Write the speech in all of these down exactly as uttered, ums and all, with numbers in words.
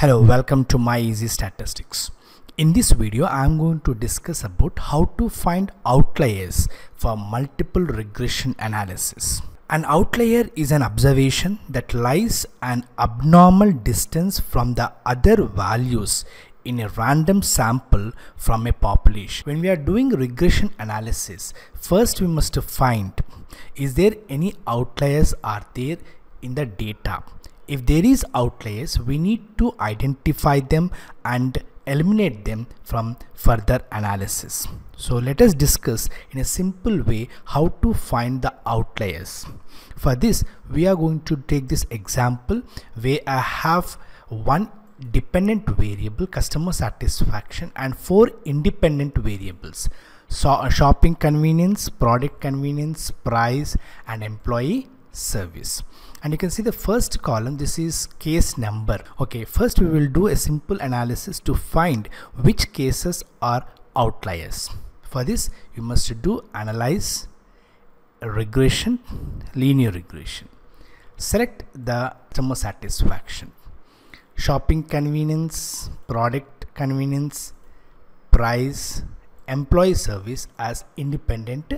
Hello, welcome to my easy statistics. In this video I am going to discuss about how to find outliers for multiple regression analysis. An outlier is an observation that lies an abnormal distance from the other values in a random sample from a population. When we are doing regression analysis, first we must find, is there any outliers are there in the data? If there is outliers, we need to identify them and eliminate them from further analysis. So let us discuss in a simple way how to find the outliers. For this, we are going to take this example where I have one dependent variable, customer satisfaction, and four independent variables. So shopping convenience, product convenience, price, and employee service. And you can see the first column, this is case number. Okay, first we will do a simple analysis to find which cases are outliers. For this, you must do analyze regression, linear regression. Select the customer satisfaction, shopping convenience, product convenience, price, employee service as independent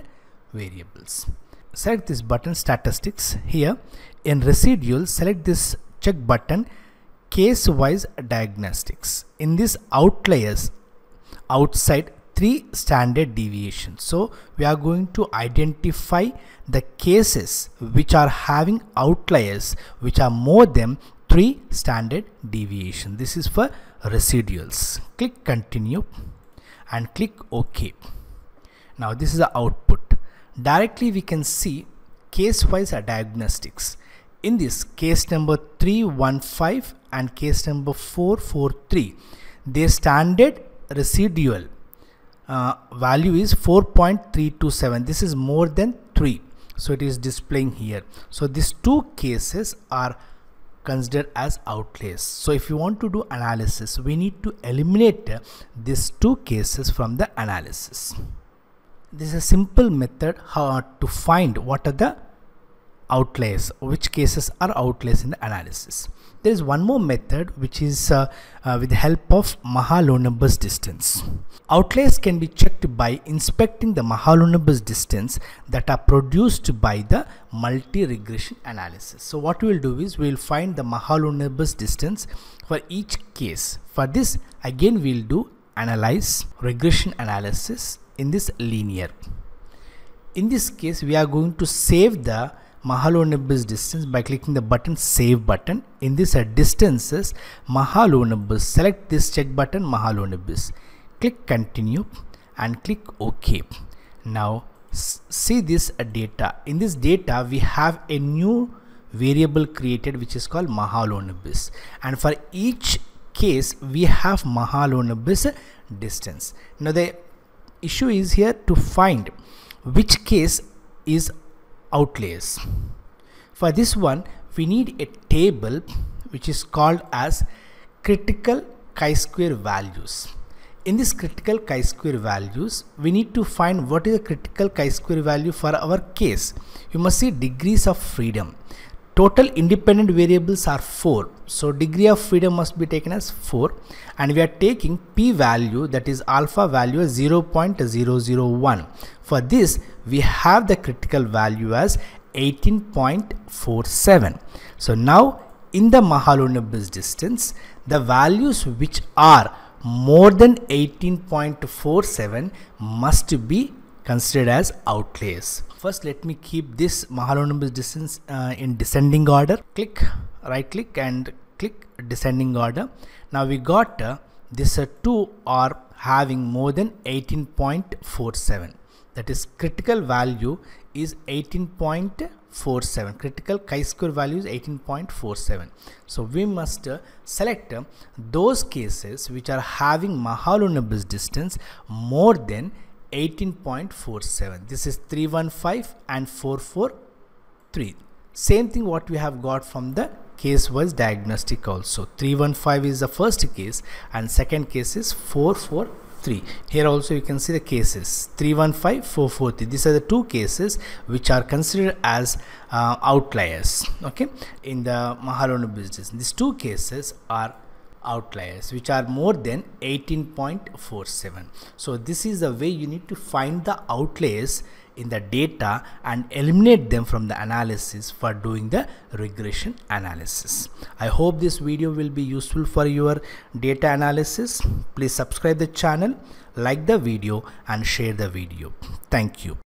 variables. Select this button statistics. Here in residual, select this check button case wise diagnostics. In this outliers, outside three standard deviations, so we are going to identify the cases which are having outliers which are more than three standard deviation. This is for residuals. Click continue and click OK. Now this is the output. Directly we can see case wise diagnostics. In this case number three one five and case number four four three, their standard residual uh, value is four point three two seven. This is more than three, so it is displaying here. So these two cases are considered as outliers. So if you want to do analysis, we need to eliminate these two cases from the analysis. This is a simple method how to find what are the outliers, which cases are outliers in the analysis. There is one more method which is uh, uh, with the help of Mahalanobis distance. Outliers can be checked by inspecting the Mahalanobis distance that are produced by the multi-regression analysis. So what we will do is we will find the Mahalanobis distance for each case. For this, again we will do analyze regression analysis. In this linear, in this case we are going to save the Mahalanobis distance by clicking the button save button. In this uh, distances Mahalanobis, select this check button Mahalanobis, click continue and click OK. Now see this uh, data. In this data we have a new variable created which is called Mahalanobis, and for each case we have Mahalanobis distance. Now the issue is here to find which case is outliers. For this one we need a table which is called as critical chi-square values. In this critical chi-square values, we need to find what is the critical chi-square value for our case. You must see degrees of freedom. Total independent variables are four, so degree of freedom must be taken as four, and we are taking p value, that is alpha value, as zero point zero zero one. For this we have the critical value as eighteen point four seven. So now in the Mahalanobis distance, the values which are more than eighteen point four seven must be considered as outliers. First, let me keep this Mahalanobis distance uh, in descending order. Click, right click and click descending order. Now we got uh, this uh, two are having more than eighteen point four seven. That is critical value is eighteen point four seven. Critical chi-square value is eighteen point four seven. So we must uh, select uh, those cases which are having Mahalanobis distance more than eighteen point four seven. This is three one five and four four three. Same thing what we have got from the case wise diagnostic also. three one five is the first case and second case is four four three. Here also you can see the cases three one five, four four three. These are the two cases which are considered as uh, outliers. Okay, in the Mahalanobis distance, these two cases are outliers, which are more than eighteen point four seven. So this is the way you need to find the outliers in the data and eliminate them from the analysis for doing the regression analysis. I hope this video will be useful for your data analysis. Please subscribe the channel, like the video and share the video. Thank you.